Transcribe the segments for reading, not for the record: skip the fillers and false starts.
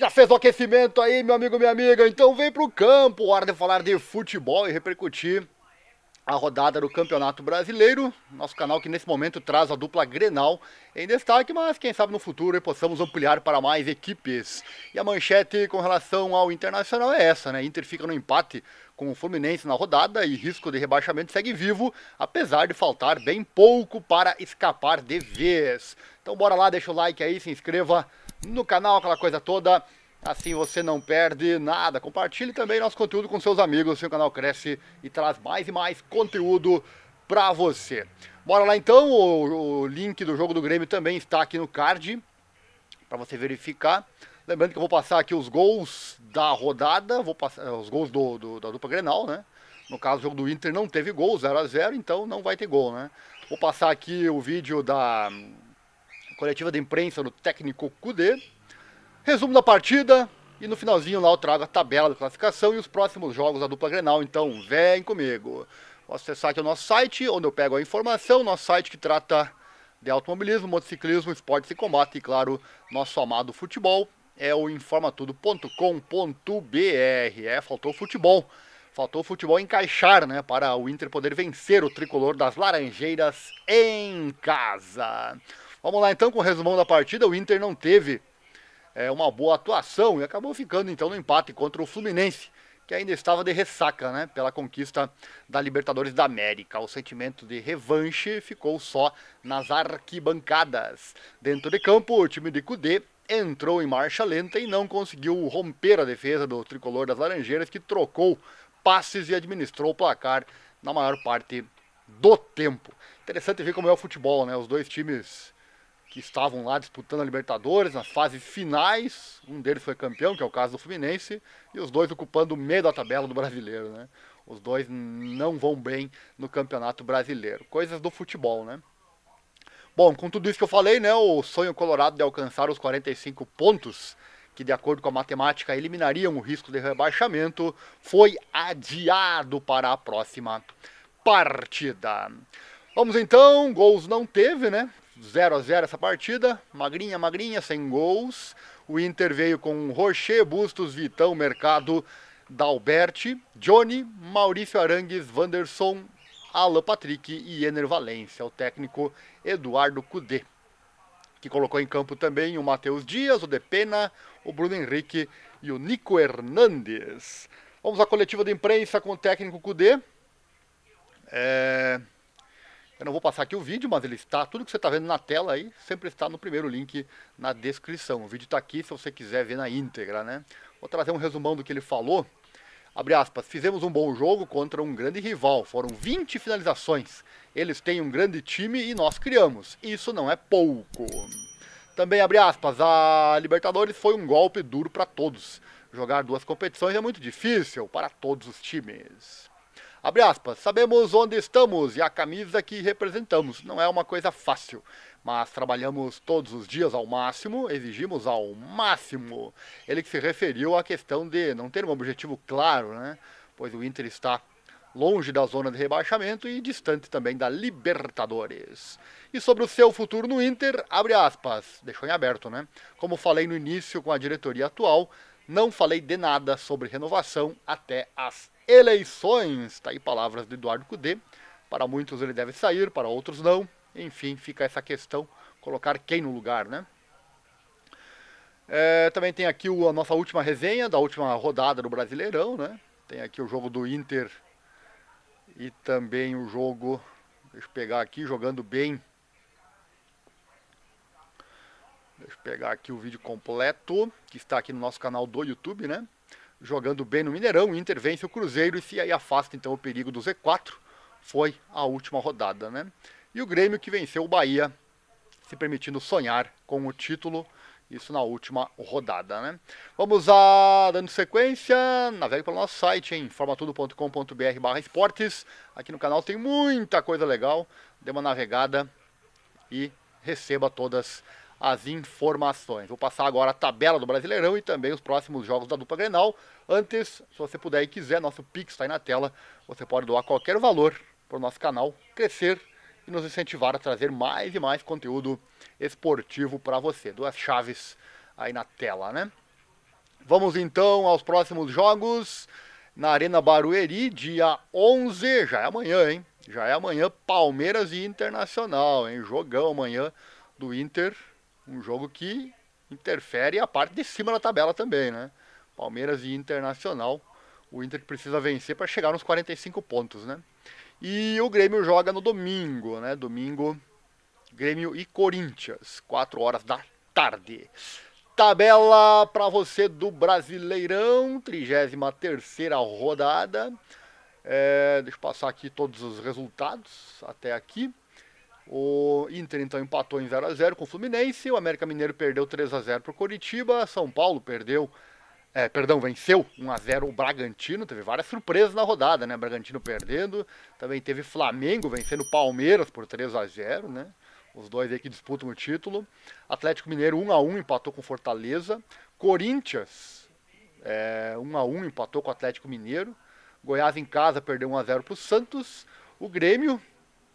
Já fez o aquecimento aí, meu amigo, minha amiga? Então vem pro campo, hora de falar de futebol e repercutir a rodada do Campeonato Brasileiro. Nosso canal que nesse momento traz a dupla Grenal em destaque, mas quem sabe no futuro possamos ampliar para mais equipes. E a manchete com relação ao Internacional é essa, né? Inter fica no empate com o Fluminense na rodada e risco de rebaixamento segue vivo, apesar de faltar bem pouco para escapar de vez. Então bora lá, deixa o like aí, se inscreva no canal, aquela coisa toda, assim você não perde nada. Compartilhe também nosso conteúdo com seus amigos, seu canal cresce e traz mais e mais conteúdo pra você. Bora lá então, o link do jogo do Grêmio também está aqui no card, pra você verificar. Lembrando que eu vou passar aqui os gols da rodada, vou passar os gols da dupla Grenal, né? No caso, o jogo do Inter não teve gol, 0 a 0, então não vai ter gol, né? Vou passar aqui o vídeo da coletiva de imprensa do técnico Coudet, resumo da partida e no finalzinho lá eu trago a tabela da classificação e os próximos jogos da dupla Grenal, então vem comigo. Posso acessar aqui o nosso site, onde eu pego a informação, nosso site que trata de automobilismo, motociclismo, esportes e combate e, claro, nosso amado futebol, é o informatudo.com.br. Faltou o futebol encaixar, né, para o Inter poder vencer o Tricolor das Laranjeiras em casa. Vamos lá então com o resumão da partida. O Inter não teve uma boa atuação e acabou ficando então no empate contra o Fluminense, que ainda estava de ressaca, né, pela conquista da Libertadores da América. O sentimento de revanche ficou só nas arquibancadas. Dentro de campo, o time de Coudet entrou em marcha lenta e não conseguiu romper a defesa do Tricolor das Laranjeiras, que trocou passes e administrou o placar na maior parte do tempo. Interessante ver como é o futebol, né? Os dois times que estavam lá disputando a Libertadores nas fases finais, um deles foi campeão, que é o caso do Fluminense, e os dois ocupando o meio da tabela do Brasileiro, né? Os dois não vão bem no Campeonato Brasileiro. Coisas do futebol, né? Bom, com tudo isso que eu falei, né, o sonho colorado de alcançar os 45 pontos, que de acordo com a matemática eliminariam o risco de rebaixamento, foi adiado para a próxima partida. Vamos então, gols não teve, né? 0 a 0 essa partida, magrinha, magrinha, sem gols. O Inter veio com Rocher, Bustos, Vitão, Mercado, Dalberti, Johnny, Maurício Arangues, Wanderson, Alan Patrick e Ener Valência. O técnico Eduardo Coudet, que colocou em campo também o Matheus Dias, o Depena, o Bruno Henrique e o Nico Hernandes. Vamos à coletiva de imprensa com o técnico Coudet. Eu não vou passar aqui o vídeo, mas ele está, tudo que você está vendo na tela aí, sempre está no primeiro link na descrição. O vídeo está aqui se você quiser ver na íntegra, né? Vou trazer um resumão do que ele falou. Abre aspas, fizemos um bom jogo contra um grande rival, foram 20 finalizações. Eles têm um grande time e nós criamos, isso não é pouco. Também abre aspas, a Libertadores foi um golpe duro para todos. Jogar duas competições é muito difícil para todos os times. Abre aspas, sabemos onde estamos e a camisa que representamos. Não é uma coisa fácil, mas trabalhamos todos os dias ao máximo, exigimos ao máximo. Ele que se referiu à questão de não ter um objetivo claro, né? Pois o Inter está longe da zona de rebaixamento e distante também da Libertadores. E sobre o seu futuro no Inter, abre aspas, deixou em aberto, né? Como falei no início com a diretoria atual, não falei de nada sobre renovação até as eleições. Está aí palavras do Eduardo Coudet. Para muitos ele deve sair, para outros não. Enfim, fica essa questão, colocar quem no lugar, né? Também tem aqui a nossa última resenha da última rodada do Brasileirão, né? Tem aqui o jogo do Inter e também o jogo, deixa eu pegar aqui, jogando bem. Deixa eu pegar aqui o vídeo completo, que está aqui no nosso canal do YouTube, né? Jogando bem no Mineirão, o Inter vence o Cruzeiro e se aí afasta então o perigo do Z4. Foi a última rodada, né? E o Grêmio que venceu o Bahia, se permitindo sonhar com o título, isso na última rodada, né? Vamos dando sequência, navegue pelo nosso site em informatudo.com.br/esportes. Aqui no canal tem muita coisa legal, dê uma navegada e receba todas as informações. Vou passar agora a tabela do Brasileirão e também os próximos jogos da dupla Grenal. Antes, se você puder e quiser, nosso Pix está aí na tela. Você pode doar qualquer valor para o nosso canal crescer e nos incentivar a trazer mais e mais conteúdo esportivo para você. Duas chaves aí na tela, né? Vamos então aos próximos jogos. Na Arena Barueri, dia 11, já é amanhã, hein? Já é amanhã, Palmeiras e Internacional, hein? Jogão amanhã do Inter, um jogo que interfere a parte de cima da tabela também, né? Palmeiras e Internacional, o Inter que precisa vencer para chegar nos 45 pontos, né? E o Grêmio joga no domingo, né? Domingo, Grêmio e Corinthians, 4 horas da tarde. Tabela para você do Brasileirão, 33ª rodada. Deixa eu passar aqui todos os resultados até aqui. O Inter então empatou em 0x0 com o Fluminense, o América Mineiro perdeu 3x0 para o Coritiba, São Paulo venceu 1x0 o Bragantino, teve várias surpresas na rodada, né? Bragantino perdendo, também teve Flamengo vencendo Palmeiras por 3x0, né? Os dois aí que disputam o título. Atlético Mineiro 1x1 empatou com Fortaleza, Corinthians 1x1 empatou com o Atlético Mineiro, Goiás em casa perdeu 1x0 para o Santos, o Grêmio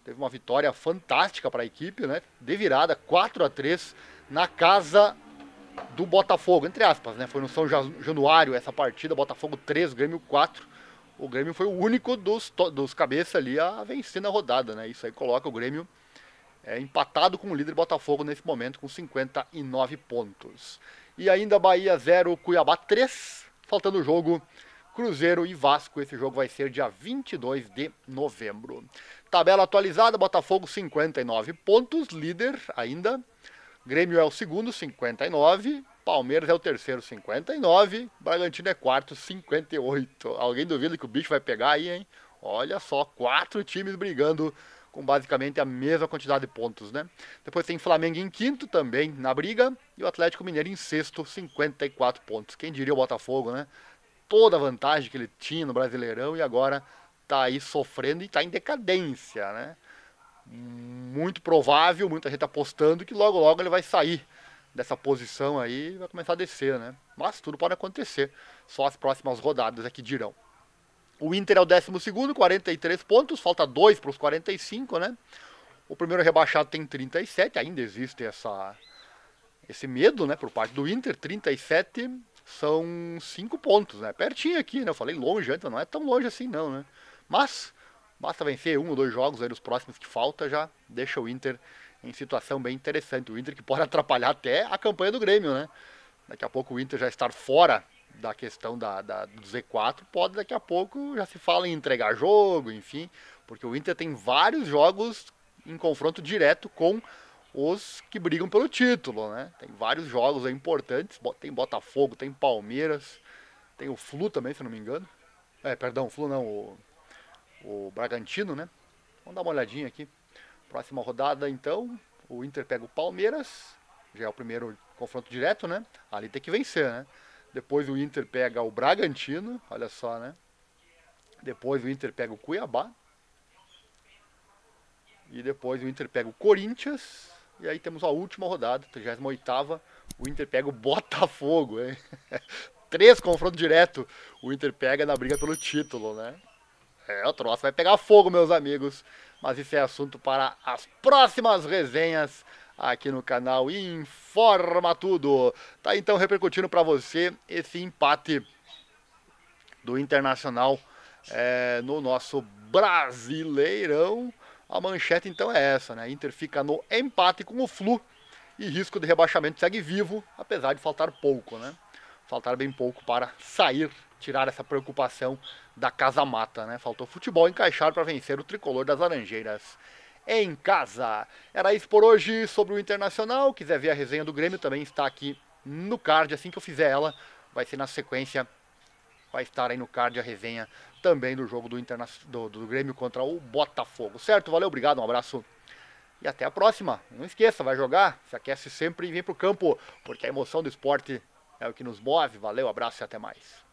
teve uma vitória fantástica para a equipe, né? De virada, 4x3 na casa do Botafogo, entre aspas, né? Foi no São Januário essa partida, Botafogo 3, Grêmio 4. O Grêmio foi o único dos cabeças ali a vencer na rodada, né? Isso aí coloca o Grêmio empatado com o líder Botafogo nesse momento com 59 pontos. E ainda Bahia 0, Cuiabá 3, faltando o jogo Cruzeiro e Vasco, esse jogo vai ser dia 22 de novembro. Tabela atualizada, Botafogo 59 pontos, líder ainda. Grêmio é o segundo, 59. Palmeiras é o terceiro, 59. Bragantino é quarto, 58. Alguém duvida que o bicho vai pegar aí, hein? Olha só, 4 times brigando com basicamente a mesma quantidade de pontos, né? Depois tem Flamengo em quinto também na briga. E o Atlético Mineiro em sexto, 54 pontos. Quem diria o Botafogo, né? Toda a vantagem que ele tinha no Brasileirão e agora tá aí sofrendo e tá em decadência, né? Muito provável, muita gente apostando que logo logo ele vai sair dessa posição aí e vai começar a descer, né? Mas tudo pode acontecer, só as próximas rodadas é que dirão. O Inter é o 12º, 43 pontos, falta 2 para os 45, né? O primeiro rebaixado tem 37, ainda existe esse medo, né, por parte do Inter, 37. São 5 pontos, né? Pertinho aqui, né? Eu falei longe antes, não é tão longe assim não, né? Mas basta vencer 1 ou 2 jogos aí nos próximos que falta, já deixa o Inter em situação bem interessante. O Inter que pode atrapalhar até a campanha do Grêmio, né? Daqui a pouco o Inter já estar fora da questão do Z4, pode daqui a pouco já se fala em entregar jogo, enfim. Porque o Inter tem vários jogos em confronto direto com os que brigam pelo título, né? Tem vários jogos aí importantes, tem Botafogo, tem Palmeiras, tem o Flu também, se não me engano. Perdão, o Flu não, o Bragantino, né? Vamos dar uma olhadinha aqui. Próxima rodada, então, o Inter pega o Palmeiras, já é o primeiro confronto direto, né? Ali tem que vencer, né? Depois o Inter pega o Bragantino, olha só, né? Depois o Inter pega o Cuiabá. E depois o Inter pega o Corinthians. E aí temos a última rodada, 38ª, o Inter pega o Botafogo, hein? 3 confrontos direto, o Inter pega na briga pelo título, né? O troço vai pegar fogo, meus amigos. Mas isso é assunto para as próximas resenhas aqui no canal Informa Tudo. Tá então repercutindo para você esse empate do Internacional no nosso Brasileirão. A manchete então é essa, né? Inter fica no empate com o Flu e risco de rebaixamento segue vivo, apesar de faltar pouco, né? Faltar bem pouco para sair, tirar essa preocupação da casa mata, né? Faltou futebol encaixar para vencer o Tricolor das Laranjeiras em casa. Era isso por hoje sobre o Internacional. Quiser ver a resenha do Grêmio também está aqui no card, assim que eu fizer ela, vai ser na sequência. Vai estar aí no card a resenha também do jogo do Grêmio contra o Botafogo. Certo? Valeu, obrigado, um abraço e até a próxima. Não esqueça, vai jogar, se aquece sempre e vem pro campo, porque a emoção do esporte é o que nos move. Valeu, abraço e até mais.